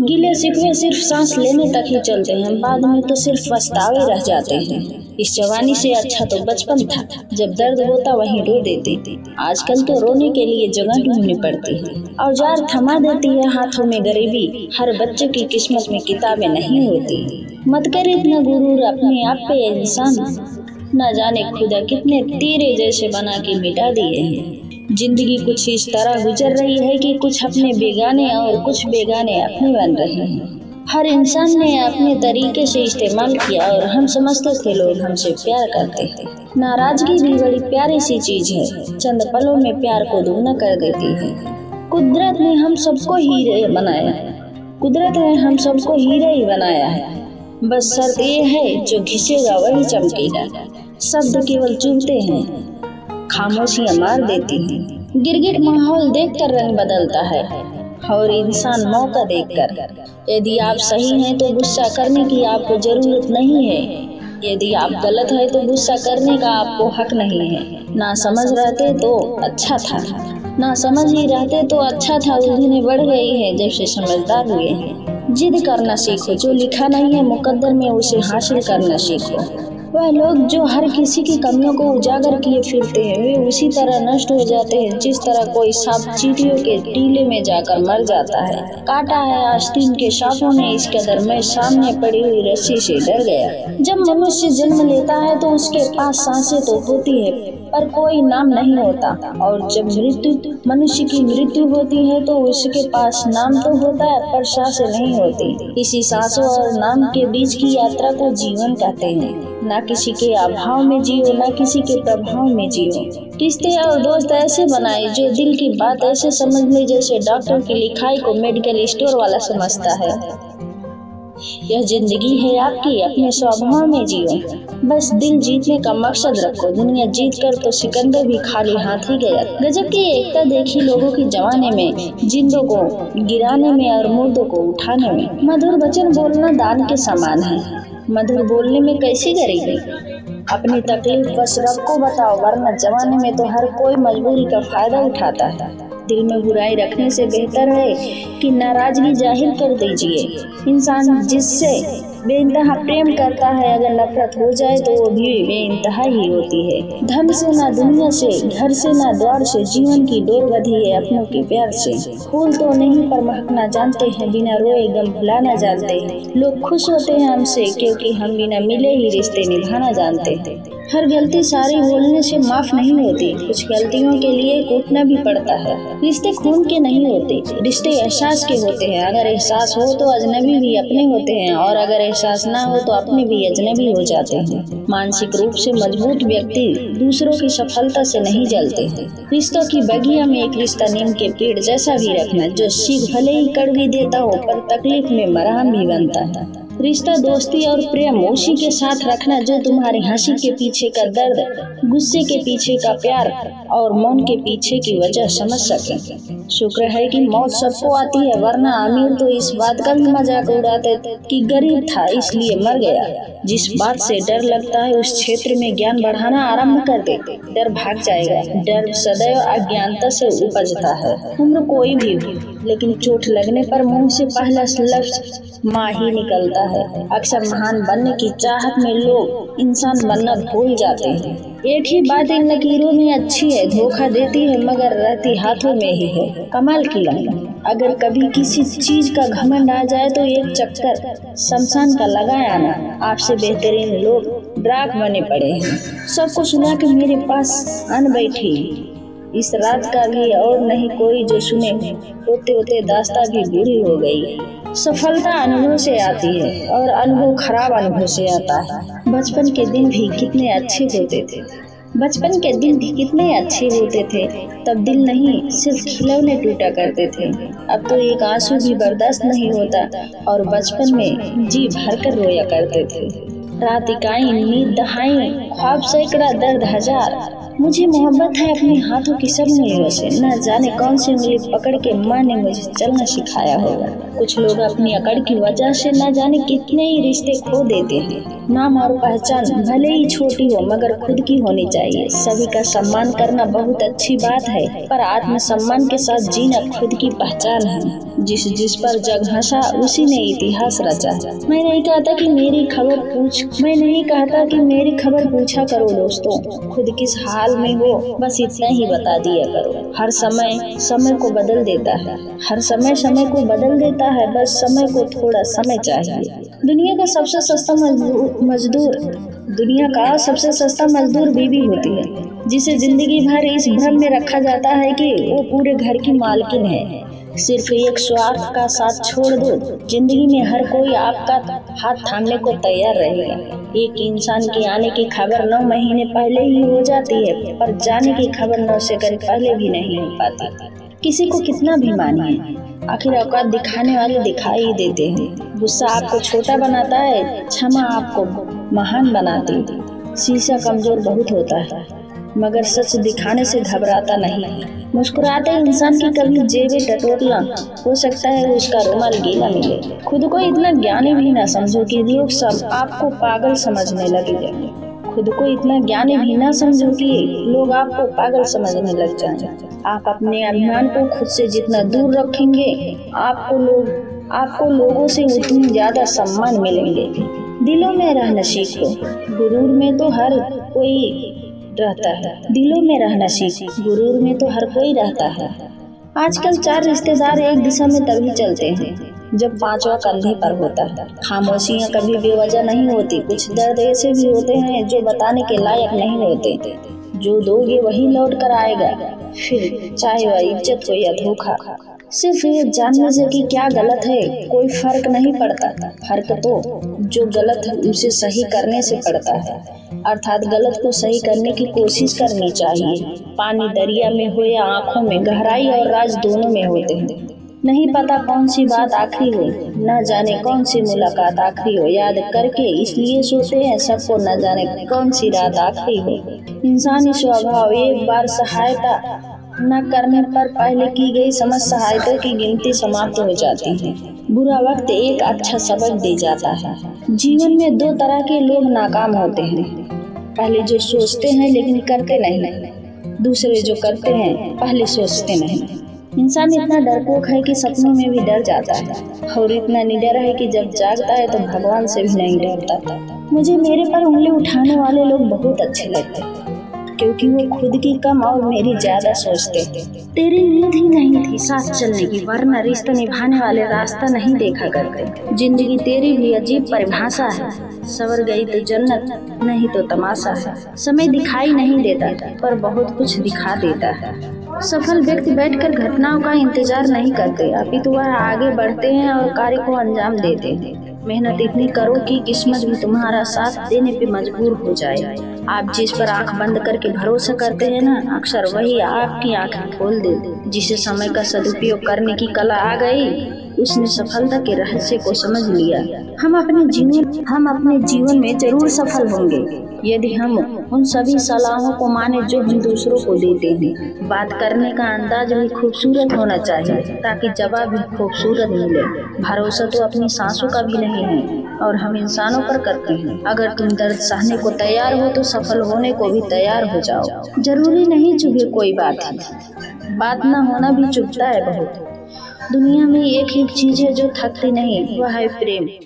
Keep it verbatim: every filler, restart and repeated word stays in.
गिले शिकवे सिर्फ सांस लेने तक ही चलते हैं, बाद में तो सिर्फ पछतावे रह जाते हैं। इस जवानी से अच्छा तो बचपन था, जब दर्द होता वहीं रो देते थे। आजकल तो रोने के लिए जगह ढूंढनी पड़ती है। औजार थमा देती है हाथों में गरीबी, हर बच्चे की किस्मत में किताबें नहीं होती। मत कर इतना गुरूर अपने आप पे इंसान, न जाने खुदा कितने तीरे जैसे बना के मिटा दिए हैं। जिंदगी कुछ इस तरह गुजर रही है कि कुछ अपने बेगाने और कुछ बेगाने अपने बन रहे हैं। हर इंसान ने अपने तरीके से इस्तेमाल किया और हम समझते थे लोग हमसे प्यार करते हैं। नाराजगी भी बड़ी प्यारी सी चीज है, चंद पलों में प्यार को दुगना कर देती है। कुदरत ने हम सबको हीरे बनाया है, कुदरत ने हम सबको हीरे ही बनाया है। बस शर्त ये है जो घिसेगा वही चमकेगा। शब्द केवल चुभते हैं, खामोशियाँ मार देती हैं। गिरगिट माहौल देखकर रंग बदलता है और इंसान मौका देखकर। यदि आप सही हैं तो गुस्सा करने की आपको जरूरत नहीं है, यदि आप गलत हैं तो गुस्सा करने का आपको हक नहीं है। ना समझ रहते तो अच्छा था, ना समझ ही रहते तो अच्छा था। उलझने बढ़ गई है जब से समझदार हुए हैं। जिद करना सीखो, जो लिखा नहीं है मुकद्दर में उसे हासिल करना सीखो। वह लोग जो हर किसी की कमियों को उजागर किए फिरते हैं वे उसी तरह नष्ट हो जाते हैं जिस तरह कोई सांप चींटियों के टीले में जाकर मर जाता है। काटा है आस्तीन के सांपों ने इस कदर, मैं सामने पड़ी हुई रस्सी से डर गया। जब मनुष्य जन्म लेता है तो उसके पास सांसें तो होती है पर कोई नाम नहीं होता, और जब मृत्यु मनुष्य की मृत्यु होती है तो उसके पास नाम तो होता है पर सांसें नहीं होती। इसी सांसों और नाम के बीच की यात्रा को जीवन कहते हैं। ना किसी के अभाव में जियो, ना किसी के प्रभाव में जियो। रिश्ते और दोस्त ऐसे बनाए जो दिल की बात ऐसे समझ ले जैसे डॉक्टर की लिखाई को मेडिकल स्टोर वाला समझता है। यह जिंदगी है आपकी, अपने स्वभाव में जियो। बस दिल जीतने का मकसद रखो, दुनिया जीत कर तो सिकंदर भी खाली हाथ ही गया। गजब की एकता देखी लोगों की जवानी में, जिंदों को गिराने में और मुर्दों को उठाने में। मधुर वचन बोलना दान के समान है, मधुर बोलने में कैसी गरीबी। अपनी तकलीफ बस रब को बताओ, वरना जमाने में तो हर कोई मजबूरी का फायदा उठाता है। दिल में बुराई रखने से बेहतर है कि नाराजगी जाहिर कर दीजिए। इंसान जिससे बेइंतहा प्रेम करता है अगर नफरत हो जाए तो वो भी बेइंतहा ही होती है। धन से ना दुनिया से, घर से ना द्वार से, जीवन की डोर बंधी है अपनों के प्यार से। फूल तो नहीं पर महकना जानते हैं, बिना रोए गम भुलाना जानते हैं। लोग खुश होते हैं हमसे क्योंकि हम बिना मिले ही रिश्ते निभाना जानते हैं। हर गलती सारी बोलने से माफ नहीं होती, कुछ गलतियों के लिए कूटना भी पड़ता है। रिश्ते खून के नहीं होते, रिश्ते एहसास के होते हैं। अगर एहसास हो तो अजनबी भी अपने होते हैं, और अगर एहसास ना हो तो अपने भी अजनबी हो जाते हैं। मानसिक रूप से मजबूत व्यक्ति दूसरों की सफलता से नहीं जलते हैं। रिश्तों की बगिया में एक रिश्ता नीम के पेड़ जैसा भी रखना, जो सीख भले ही कड़वी देता हो पर तकलीफ में मरहम भी बनता है। रिश्ता दोस्ती और प्रेम उसी के साथ रखना जो तुम्हारी हंसी के पीछे का दर्द, गुस्से के पीछे का प्यार और मौन के पीछे की वजह समझ सके। शुक्र है कि मौत सबको आती है, वरना अमीर तो इस बात का भी मजाक उड़ाते कि गरीब था इसलिए मर गया। जिस बात से डर लगता है उस क्षेत्र में ज्ञान बढ़ाना आरंभ कर देते, डर भाग जाएगा। डर सदैव अज्ञानता से उपजता है, उम्र कोई भी हो, लेकिन चोट लगने पर मुंह से पहला लफ्ज माँ ही निकलता है। अक्सर महान बनने की चाहत में लोग इंसान बनना भूल जाते हैं। एक ही बात इन लकीरों में अच्छी है, धोखा देती है मगर रहती हाथों में ही है। कमाल की लाइन, अगर कभी किसी चीज का घमंड आ जाए तो एक चक्कर शमशान का लगाए आना। आपसे बेहतरीन लोग ड्राग बने पड़े हैं। सबको सुना के मेरे पास आन बैठी इस रात का भी और नहीं कोई जो सुने। होते होते दास्तां भी बूढ़ी हो गई। सफलता अनुभव से आती है और अनुभव खराब अनुभव से आता है। बचपन के दिन भी कितने अच्छे होते थे, बचपन के दिन भी कितने अच्छे होते थे। तब दिल नहीं सिर्फ खिलौने टूटा करते थे, अब तो एक आंसू भी बर्दाश्त नहीं होता और बचपन में जी भर कर रोया करते थे। रात इकाई, नींद दहाई, ख्वाब सैकड़ा, दर्द हजार। मुझे मोहब्बत है अपने हाथों की सब उंगलियों से, न जाने कौन सी उंगली पकड़ के माँ ने मुझे चलना सिखाया होगा। कुछ लोग अपनी अकड़ की वजह से न जाने कितने ही रिश्ते खो देते हैं। नाम और पहचान भले ही छोटी हो मगर खुद की होनी चाहिए। सभी का सम्मान करना बहुत अच्छी बात है, पर आत्म सम्मान के साथ जीना खुद की पहचान है। जिस जिस पर जग हंसा उसी ने इतिहास रचा। मैं नहीं कहता कि मेरी खबर पूछ मैं नहीं कहता कि मेरी खबर पूछा करो दोस्तों, खुद किस हाल में हो बस इतना ही बता दिया करो। हर समय समय को बदल देता है हर समय समय को बदल देता है बस समय को थोड़ा समय चाहिए। दुनिया का सबसे सस्ता मजदूर दुनिया का सबसे सस्ता मजदूर बीवी होती है, जिसे जिंदगी भर इस भ्रम में रखा जाता है कि वो पूरे घर की मालकिन है। सिर्फ एक स्वार्थ का साथ छोड़ दो, जिंदगी में हर कोई आपका हाथ थामने को तैयार रहेगा। एक इंसान की आने की खबर नौ महीने पहले ही हो जाती है, पर जाने की खबर नौ सेकंड पहले भी नहीं हो पाती। किसी को कितना भी मानिए, आखिर औकात दिखाने वाले दिखाई देते हैं। गुस्सा आपको छोटा बनाता है, क्षमा आपको महान बनाती है। शीशा कमजोर बहुत होता है मगर सच दिखाने से घबराता नहीं। मुस्कुराते इंसान की कभी जेबें टटोलना, हो सकता है उसका रुमाल गीला मिले। खुद को इतना ज्ञानी भी ना समझो कि लोग सब आपको पागल समझने लगे जाएंगे। खुद को इतना ज्ञानी भी ना समझो कि लोग आपको पागल समझने लग जाएंगे। आप अपने अभिमान को खुद से जितना दूर रखेंगे, आपको लोग आपको लोगों से उतनी ज्यादा सम्मान मिलेंगे। दिलों में रहना सीखो, गुरूर में तो हर कोई रहता है। दिलों में रहना सीख, गुरूर में तो हर कोई रहता है। आजकल चार रिश्तेदार एक दिशा में तभी चलते हैं जब पांचवा कंधे पर होता है। खामोशियां कभी बेवजह नहीं होती। कुछ दर्द ऐसे भी होते हैं जो बताने के लायक नहीं होते। जो दोगे वही लौट कर आएगा, फिर चाहे वह इज्जत हो या धोखा। सिर्फ ये जानने से कि क्या गलत है कोई फर्क नहीं पड़ता। फर्क तो जो गलत है उसे सही करने से पड़ता है, अर्थात गलत को सही करने की कोशिश करनी चाहिए। पानी दरिया में हो या आंखों में, गहराई और राज दोनों में होते हैं। नहीं पता कौन सी बात आखिरी हो, न जाने कौन सी मुलाकात आखिरी हो। याद करके इसलिए सोते हैं सबको, न जाने कौन सी रात आखिरी हो। इंसानी स्वभाव एक बार सहायता न करने पर पहले की गई समझ सहायता की गिनती समाप्त हो जाती है। बुरा वक्त एक अच्छा सबक दे जाता है। जीवन में दो तरह के लोग नाकाम होते हैं, पहले जो सोचते हैं लेकिन करते नहीं, दूसरे जो करते हैं पहले सोचते नहीं। इंसान इतना डरपोक है कि सपनों में भी डर जाता है, और इतना निडर है कि जब जागता है तो भगवान से भी नहीं डरता। मुझे मेरे पर उंगली उठाने वाले लोग बहुत अच्छे लगते हैं, क्योंकि वो खुद की कम और मेरी ज्यादा सोचते थे। तेरी नींद ही नहीं थी साथ चलने की, वरना रिश्ता निभाने वाले रास्ता नहीं देखा करते। जिंदगी तेरी भी अजीब परिभाषा है, सवर गई तो जन्नत नहीं तो तमाशा है। समय दिखाई नहीं देता पर बहुत कुछ दिखा देता है। सफल व्यक्ति बैठकर घटनाओं का इंतजार नहीं करते, अपितु वह आगे बढ़ते हैं और कार्य को अंजाम देते हैं। मेहनत इतनी करो कि किस्मत भी तुम्हारा साथ देने पे मजबूर हो जाए। आप जिस पर आंख बंद करके भरोसा करते हैं ना, अक्सर वही आपकी आंखें खोल दे। जिसे समय का सदुपयोग करने की कला आ गई, उसने सफलता के रहस्य को समझ लिया। हम अपने जीवन हम अपने जीवन में जरूर सफल होंगे यदि हम उन सभी सलाहों को माने जो हम दूसरों को देते हैं। बात करने का अंदाज भी खूबसूरत होना चाहिए ताकि जवाब भी खूबसूरत मिले। भरोसा तो अपनी सांसों का भी नहीं है और हम इंसानों पर करते हैं। अगर तुम दर्द सहने को तैयार हो तो सफल होने को भी तैयार हो जाओ। जरूरी नहीं चुभे कोई बात है, बात ना होना भी चुभता है बहुत। दुनिया में एक ही चीज है जो थकती नहीं, वह है प्रेम।